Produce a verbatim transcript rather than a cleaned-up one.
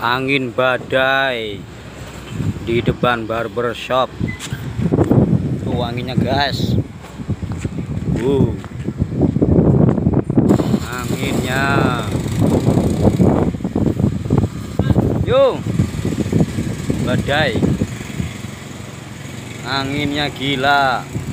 angin badai di depan barbershop. Tuh anginnya guys, uh anginnya. Yo, badai, anginnya gila.